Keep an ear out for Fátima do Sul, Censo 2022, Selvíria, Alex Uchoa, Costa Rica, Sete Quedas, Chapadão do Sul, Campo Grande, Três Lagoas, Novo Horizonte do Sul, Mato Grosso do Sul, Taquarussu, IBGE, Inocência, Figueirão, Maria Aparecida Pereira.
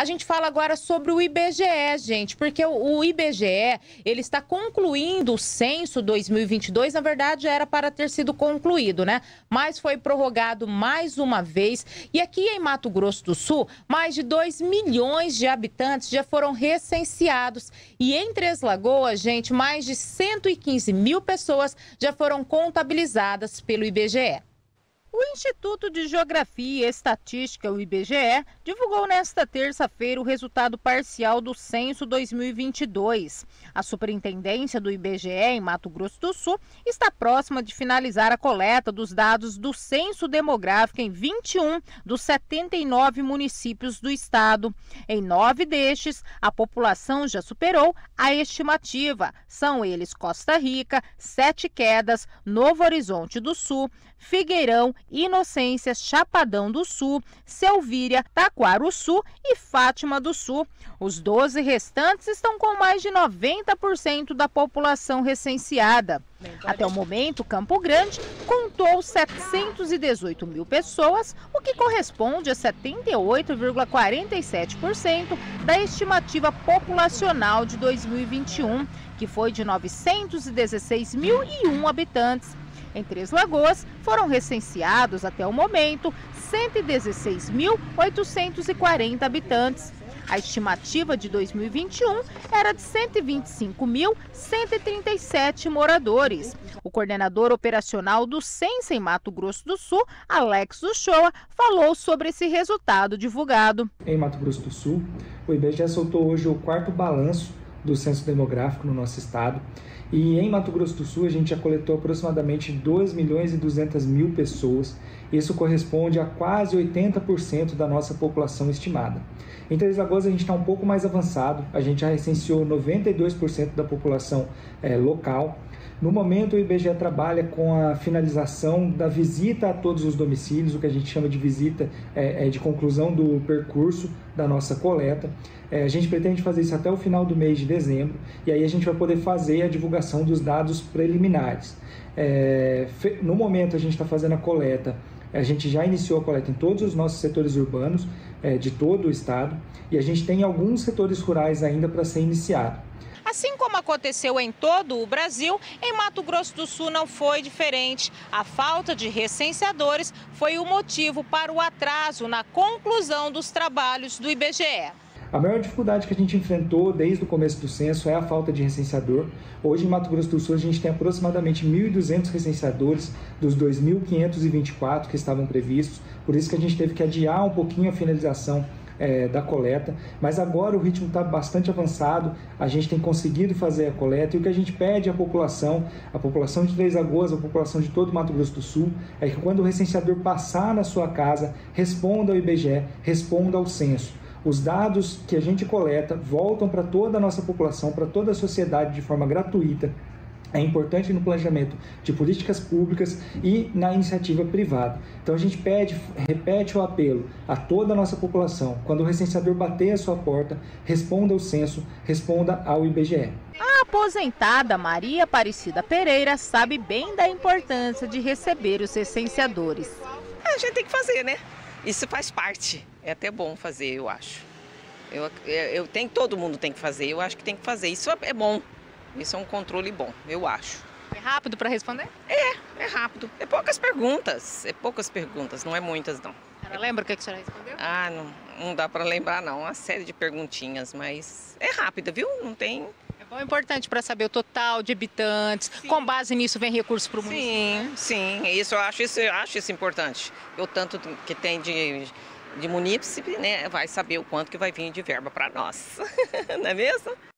A gente fala agora sobre o IBGE, gente, porque o IBGE, ele está concluindo o Censo 2022, na verdade era para ter sido concluído, né? Mas foi prorrogado mais uma vez e aqui em Mato Grosso do Sul, mais de 2 milhões de habitantes já foram recenseados e em Três Lagoas, gente, mais de 115 mil pessoas já foram contabilizadas pelo IBGE. O Instituto de Geografia e Estatística, o IBGE, divulgou nesta terça-feira o resultado parcial do Censo 2022. A superintendência do IBGE em Mato Grosso do Sul está próxima de finalizar a coleta dos dados do Censo Demográfico em 21 dos 79 municípios do estado. Em 9 destes, a população já superou a estimativa. São eles Costa Rica, Sete Quedas, Novo Horizonte do Sul, Figueirão, Inocência, Chapadão do Sul, Selvíria, Taquarussu e Fátima do Sul. Os 12 restantes estão com mais de 90% da população recenseada. Até o momento, Campo Grande contou 718 mil pessoas, o que corresponde a 78,47% da estimativa populacional de 2021, que foi de 916.001 habitantes. Em Três Lagoas, foram recenseados até o momento 116.840 habitantes. A estimativa de 2021 era de 125.137 moradores. O coordenador operacional do Censo em Mato Grosso do Sul, Alex Uchoa, falou sobre esse resultado divulgado. Em Mato Grosso do Sul, o IBGE soltou hoje o quarto balanço do censo demográfico no nosso estado. E em Mato Grosso do Sul a gente já coletou aproximadamente 2 milhões e 200 mil pessoas. Isso corresponde a quase 80% da nossa população estimada. Em Três Lagoas a gente está um pouco mais avançado, a gente já recenseou 92% da população local. No momento o IBGE trabalha com a finalização da visita a todos os domicílios, o que a gente chama de visita de conclusão do percurso da nossa coleta. A gente pretende fazer isso até o final do mês de dezembro e aí a gente vai poder fazer a divulgação dos dados preliminares. No momento a gente está fazendo a coleta, a gente já iniciou a coleta em todos os nossos setores urbanos de todo o estado e a gente tem alguns setores rurais ainda para ser iniciado. Assim como aconteceu em todo o Brasil, em Mato Grosso do Sul não foi diferente. A falta de recenseadores foi o motivo para o atraso na conclusão dos trabalhos do IBGE. A maior dificuldade que a gente enfrentou desde o começo do censo é a falta de recenseador. Hoje, em Mato Grosso do Sul, a gente tem aproximadamente 1.200 recenseadores dos 2.524 que estavam previstos. Por isso que a gente teve que adiar um pouquinho a finalização da coleta, mas agora o ritmo está bastante avançado, a gente tem conseguido fazer a coleta e o que a gente pede à população, de Três Lagoas, a população de todo o Mato Grosso do Sul, é que quando o recenseador passar na sua casa, responda ao IBGE, responda ao censo. Os dados que a gente coleta voltam para toda a nossa população, para toda a sociedade de forma gratuita. É importante no planejamento de políticas públicas e na iniciativa privada. Então a gente repete o apelo a toda a nossa população. Quando o recenseador bater a sua porta, responda ao censo, responda ao IBGE. A aposentada Maria Aparecida Pereira sabe bem da importância de receber os recenseadores. A gente tem que fazer, né? Isso faz parte. É até bom fazer, eu acho. Todo mundo tem que fazer, eu acho que tem que fazer. Isso é bom. Isso é um controle bom, eu acho. É rápido para responder? É rápido. É poucas perguntas, não é muitas, não. Ela lembra o que a senhora respondeu? Ah, não dá para lembrar, não. Uma série de perguntinhas, mas é rápida, viu? Não tem... É bom, é importante para saber o total de habitantes. Sim. Com base nisso vem recurso para o município. Sim, né? Isso eu acho importante. O tanto que tem de munícipe, né? Vai saber o quanto que vai vir de verba para nós, não é mesmo?